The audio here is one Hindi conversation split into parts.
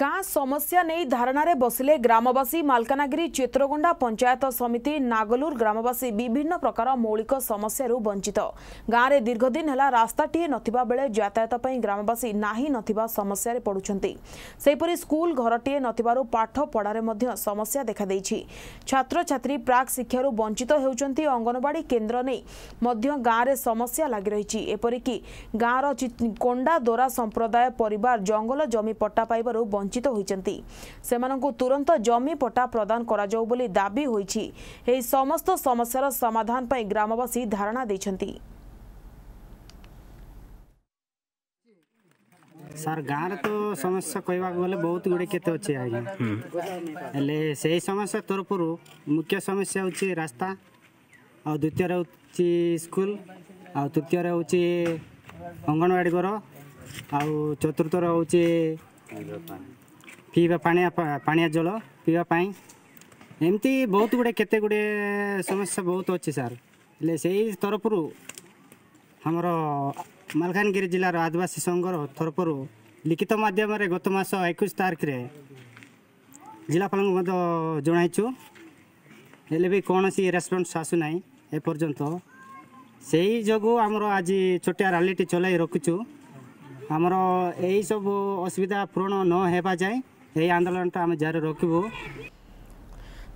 गाँ समस्या नहीं धारणारे बसिले ग्रामवासी। मालकानगिरी चित्रकोंडा पंचायत समिति नागलूर ग्रामवासी विभिन्न प्रकार मौलिक समस्यारू वंचित। गाँव में दीर्घ दिन हला रास्ताटीए नथिबा बेले यातायात पई ग्रामवासी नाही नथिबा समस्या रे पडुछंती। सेपरि स्कूल घरटीए नथिबारू पाठ पढ़ारे मध्य समस्या देखा देछि। छात्र छात्री प्राक शिक्षारू वंचित हेउछंती। अंगनवाड़ी केन्द्र नै मध्य गाँव में समस्या लागि रहिछि। एपरि कि गाँव रो कोंडा दोरा संप्रदाय परिवार जंगल जमी पट्टा पाइबारू वंचित होइचंती। सेमानंकु तुरंत जमी पट्टा प्रदान कराजाउ बोली दाबी होइछि। एही समस्त समस्यार समाधान पई ग्रामवासी धारणा दैछंती। सर गाँव तो समस्या कहवाक गले बहुत गुड़े के अच्छे आज से समस्या तरफ मुख्य समस्या होची रास्ता और द्वितीय होची स्कूल और तृतीय होची अंगनवाड़ी घर और चतुर्थ होची पीवा पानी जल पीवाई एमती बहुत गुड़े केते गुड़े समस्या बहुत अच्छी सर। ले सही तरफ हमर मालकानगिरी जिलार आदिवासी संघर तरफ लिखित मध्यम गत मास 21 तारीख रे जिलापाल जनइु हेल्ले भी कौन सी रेस्पन्स आसूना एपर्यंत। से जो आमर आज छोटिया रैलीटी चल रखुचु हमरो यही सब असुविधा पूर्ण न होगा जाए यही आंदोलन आम जारी रखू।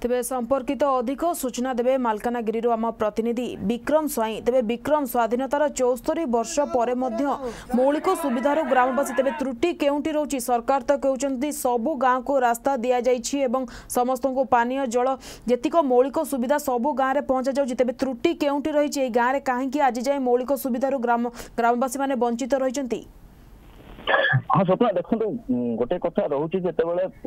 तेबे संपर्कित अधिक सूचना देवे मालकानगिरी आम प्रतिनिधि विक्रम स्वाई। तेबे विक्रम, स्वाधीनतार 74 वर्ष पर मौलिक सुविधार ग्रामवासी तेबे त्रुटि केउंटी रहउची? सरकार तो कहउचंती सबु गाँ को रास्ता दिया जाइछि एवं समस्त को पानी जल जतिक मौलिक सुविधा सबु गाँ में पहुँचा जाउची। तेबे त्रुटि केउंटी रहिछि? एई गाँ रे काहेकि आज जाए मौलिक सुविधार ग्रामवासी माने वंचित रहिचंती? हाँ स्वप्न देखो गोटे कथा रोचे जो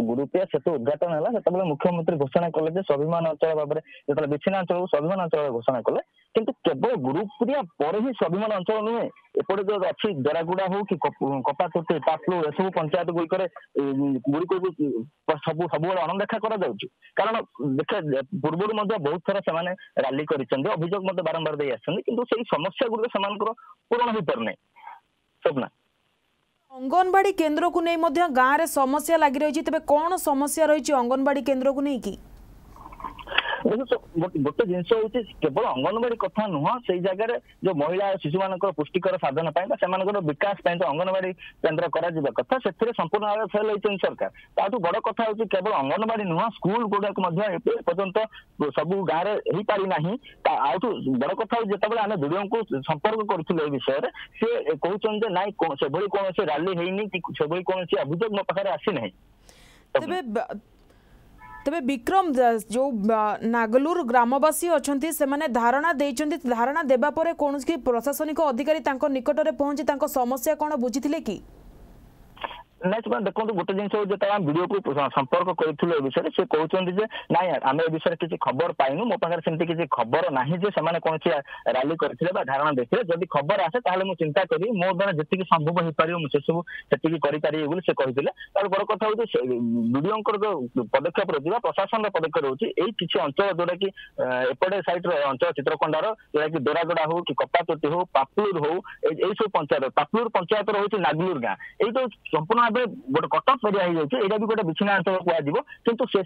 गुरुपिया सेतु उद्घाटन है मुख्यमंत्री घोषणा कले स्वाभिमान अंचल भाव में जो विच्छिन्न अंचल स्वाभिमान अंचल घोषणा कले किंतु केवल गुरुप्रिया पर ही स्वाभिमान अंचल नुहे एपटे जो अच्छी दरागुड़ा हो कि कपातोटी पाटलू ए सब पंचायत गुड़िक सब सबुबले अनदेखा कारण देखा पूर्व बहुत थर से रैली करते अभियोग बारंबार दे आंतु से समस्या गुड़िक से पूरण हो पार ना। स्वप्न अंगनवाड़ी केन्द्र को नहीं गाँव में समस्या लगी रही। तेज कौन समस्या रही अंगनवाड़ी केन्द्र को नहीं? गोटे जिनस हूँ केवल अंगनवाड़ी कथा नुह से जगह जो महिला शिशु मान पुष्टिकर साधन से विकास तो अंगनवाड़ी केन्द्र करता से संपूर्ण भाव फेल होती सरकार। ताठू बड़ कथा हूँ केवल अंगनवाड़ी नुह स्कूल गुड़ाक पर्यटन सब गाँव में हो पारिना। आठू बड़ कथा जिते आम वीडियो को संपर्क करूँ ए विषय में सी कहते ना से कौन रैली होनी कि कौन अभियोग मो पाखे आसी ना। तबे विक्रम, जो नागलूर ग्रामवासी अच्छी से माने धारणा देइछन्ती, धारणा देबा परे कोनोस की प्रशासनिक अधिकारी तांको निकट रे पहुंची तांको समस्या कोन बुझिथिले कि नेक्स्ट बार देखो गोटे जिन वीडियो को संपर्क करूँ ए विषय से कहते हैं ना आम ए विषय किसी खबर पाइन मो पाखे सेमती किसी खबर ना से कौन रैली करते धारणा देते जब खबर आसे ताहले मु चिंता करी मो द्वारा जी संभव हो पार मुझे सब से करें बोली से कहते हैं। बड़ कथा हूँ वीडियो जो पदक्षेप रही है प्रशासन पदक्षेप रोचे यही किसी अंचल जोटा कि एपटे सैड अंचल चित्रकोंडार जोटा कि दोरागड़ा हो कि कपातोटी हो पापुलूर हो सब पंचायत पापुलूर पंचायत रोचे नागलूर गाँ ये जो संपूर्ण भाव गोटे कटक एरिया होगा भी गोटे विच्छिन्न अंचल कहुआ किंतु से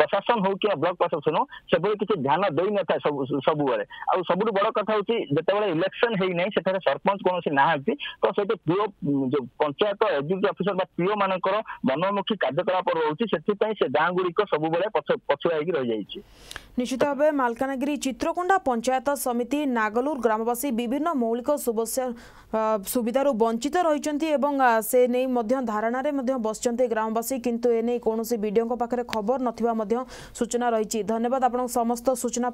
प्रशासन हो कि ब्लॉक प्रशासन हो सब किसी ध्यान दे न था सब बेले। आ सब बड़ कथा हूँ जितेबाला इलेक्शन है ना से सरपंच कौन ना तो से पीओ जो पंचायत एग्जीक्यूटिव ऑफिसर पीओ मान मनोमुखी कार्यकलाप रोचे से गाँव गुड़िक सब पछुआ रही जाए। निश्चित भाव मालकानगिरी चित्रकोंडा पंचायत समिति नागलूर ग्रामवासी विभिन्न मौलिक सुविधार वंचित रही से नहीं धारणा बसते ग्रामवासी किंतु एने कौन वीडियो पाखे खबर नथिबा सूचना रही। धन्यवाद आपन समस्त सूचना।